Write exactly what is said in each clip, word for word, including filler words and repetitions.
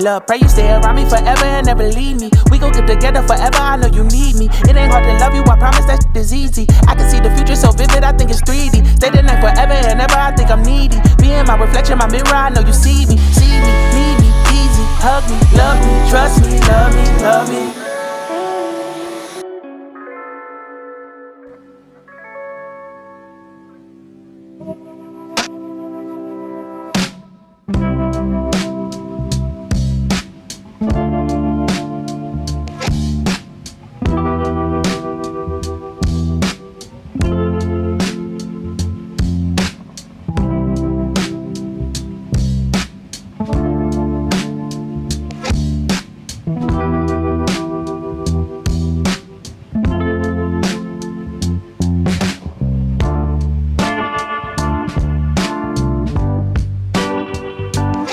Love, pray you stay around me forever and never leave me. We gon' get together forever, I know you need me. It ain't hard to love you, I promise that shit is easy. I can see the future so vivid, I think it's three D. Stay the night forever and ever, I think I'm needy. Being my reflection, my mirror, I know you see me. See me, need me, easy, hug me, love me, trust me, love me, love me.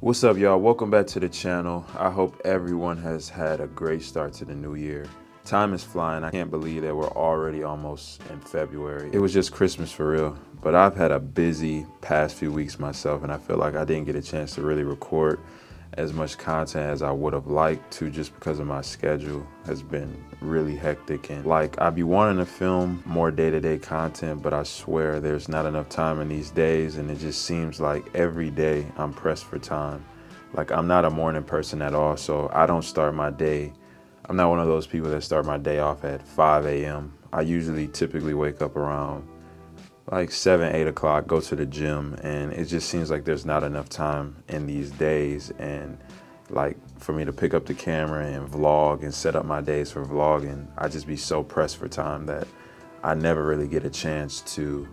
What's up, y'all? Welcome back to the channel. I hope everyone has had a great start to the new year. Time is flying. I can't believe that we're already almost in February. It was just Christmas for real, but I've had a busy past few weeks myself, and I feel like I didn't get a chance to really record as much content as I would have liked to, just because of my schedule has been really hectic. And like, I'd be wanting to film more day-to-day content, but I swear there's not enough time in these days, and it just seems like every day I'm pressed for time. Like, I'm not a morning person at all, so I don't start my day. I'm not one of those people that start my day off at five A M I usually typically wake up around like seven, eight o'clock, go to the gym, and it just seems like there's not enough time in these days. And like, for me to pick up the camera and vlog and set up my days for vlogging, I just be so pressed for time that I never really get a chance to,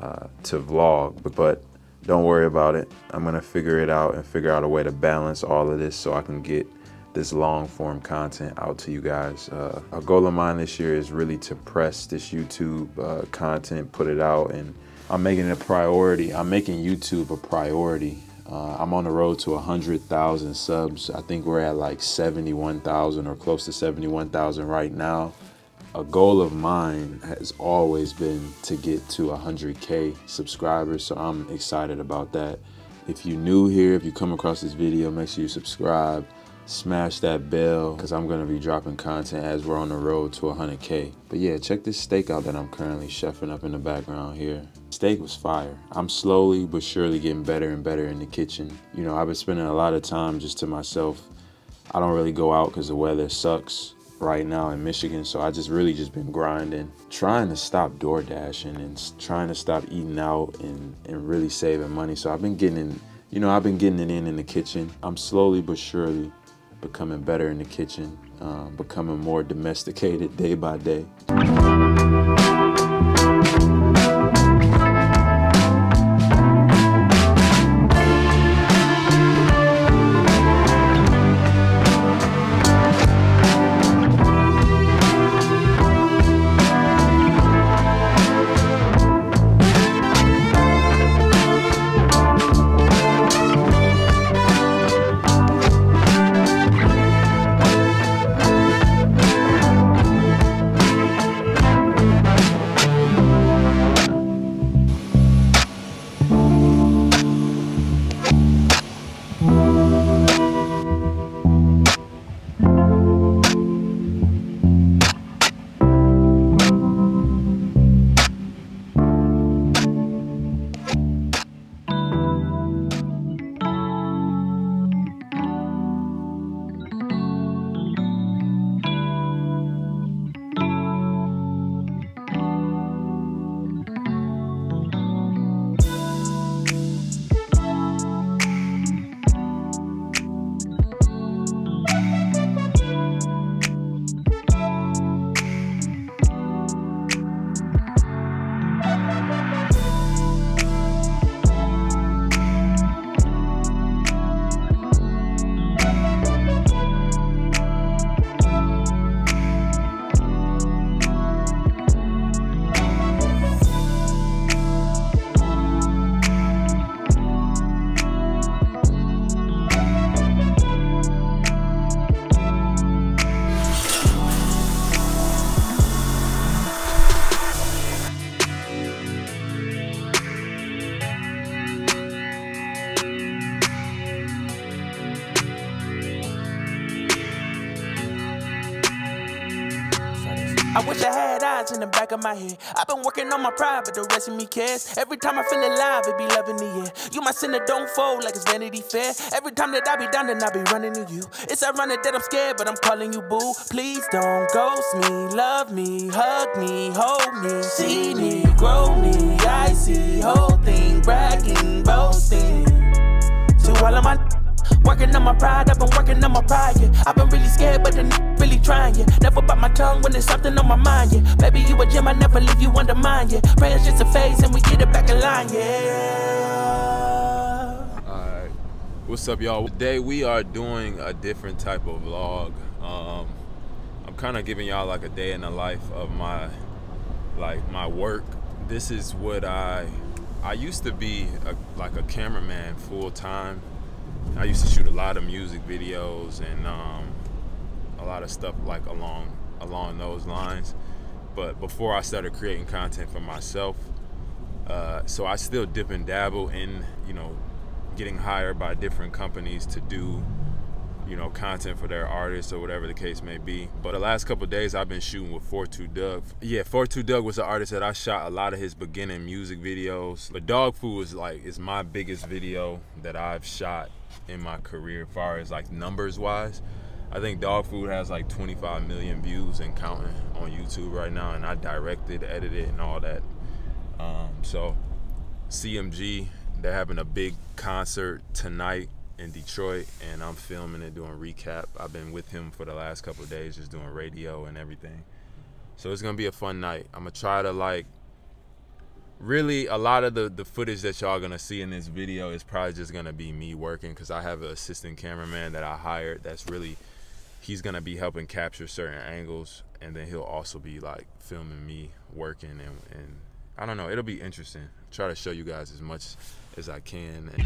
uh, to vlog, but, but don't worry about it. I'm gonna figure it out and figure out a way to balance all of this so I can get this long form content out to you guys. Uh, a goal of mine this year is really to press this YouTube uh, content, put it out, and I'm making it a priority. I'm making YouTube a priority. Uh, I'm on the road to one hundred thousand subs. I think we're at like seventy-one thousand or close to seventy-one thousand right now. A goal of mine has always been to get to one hundred K subscribers, so I'm excited about that. If you're new here, if you come across this video, make sure you subscribe, smash that bell, because I'm going to be dropping content as we're on the road to one hundred K. But yeah, check this steak out that I'm currently chefing up in the background here. Steak was fire. I'm slowly but surely getting better and better in the kitchen. You know, I've been spending a lot of time just to myself. I don't really go out because the weather sucks right now in Michigan, so I just really just been grinding, trying to stop door dashing and trying to stop eating out and, and really saving money. So I've been getting in, you know, I've been getting it in in the kitchen. I'm slowly but surely becoming better in the kitchen, um, becoming more domesticated day by day. I wish I had eyes in the back of my head. I've been working on my pride, but the rest of me cares. Every time I feel alive, it be loving the air. You my sinner, don't fold like it's Vanity Fair. Every time that I be down, then I be running to you. It's ironic that I'm scared, but I'm calling you boo. Please don't ghost me, love me, hug me, hold me, see me, grow me, I see, whole thing, bragging, boasting. To all of my working on my pride, I've been working on my pride, yeah. I've been really scared, but the n really trying, yeah. Never bite my tongue when there's something on my mind, yeah. Baby, you a gem, I never leave you undermined, yeah. Prayer's just a phase, and we get it back in line, yeah. Alright, what's up, y'all? Today, we are doing a different type of vlog. Um, I'm kind of giving y'all, like, a day in the life of my, like, my work. This is what I, I used to be, a, like, a cameraman full-time. I used to shoot a lot of music videos and um, a lot of stuff like along along those lines, but before I started creating content for myself, uh, so I still dip and dabble in, you know, getting hired by different companies to do, you know, content for their artists or whatever the case may be. But the last couple of days I've been shooting with forty-two Doug. Yeah, forty-two Doug was an artist that I shot a lot of his beginning music videos. But Dog Food is like is my biggest video that I've shot in my career, as far as like numbers wise. I think Dog Food has like twenty-five million views and counting on YouTube right now, and I directed, edited, and all that. Um, so C M G, they're having a big concert tonight in Detroit, and I'm filming and doing recap. I've been with him for the last couple of days, just doing radio and everything. So it's gonna be a fun night. I'm gonna try to like, really a lot of the, the footage that y'all gonna see in this video is probably just gonna be me working, cause I have an assistant cameraman that I hired that's really, he's gonna be helping capture certain angles, and then he'll also be like filming me working, and, and I don't know, it'll be interesting. I'll try to show you guys as much as I can. And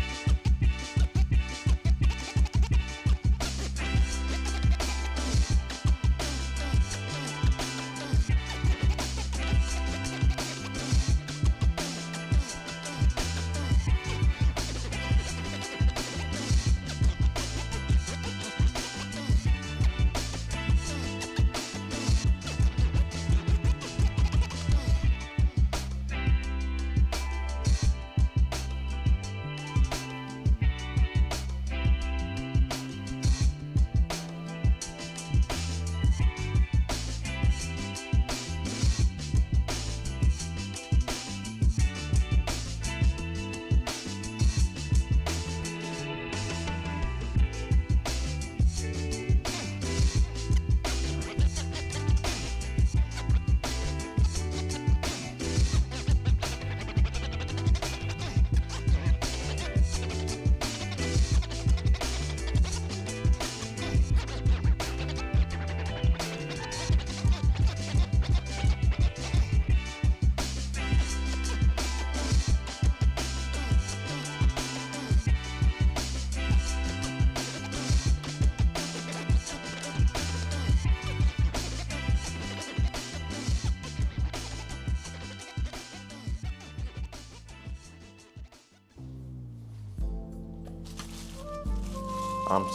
I'm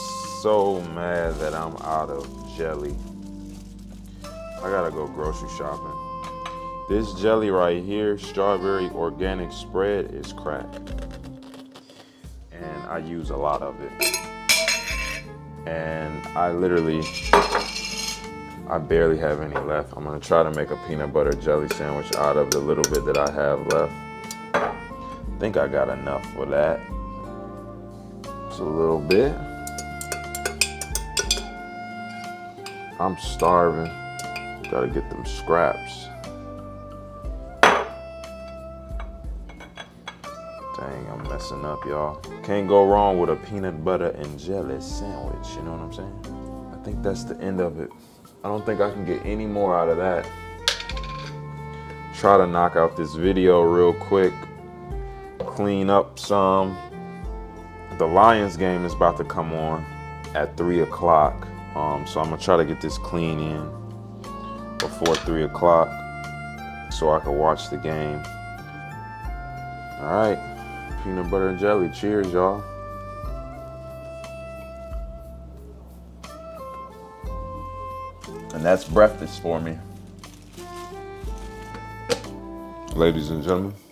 so mad that I'm out of jelly. I gotta go grocery shopping. This jelly right here, strawberry organic spread, is cracked. And I use a lot of it. And I literally, I barely have any left. I'm gonna try to make a peanut butter jelly sandwich out of the little bit that I have left. I think I got enough for that. Just a little bit. I'm starving. Gotta get them scraps. Dang, I'm messing up, y'all. Can't go wrong with a peanut butter and jelly sandwich, you know what I'm saying? I think that's the end of it. I don't think I can get any more out of that. Try to knock out this video real quick. Clean up some. The Lions game is about to come on at three o'clock. Um, so I'm gonna try to get this clean in before three o'clock so I can watch the game. All right, peanut butter and jelly, cheers, y'all. And that's breakfast for me. ladies and gentlemen.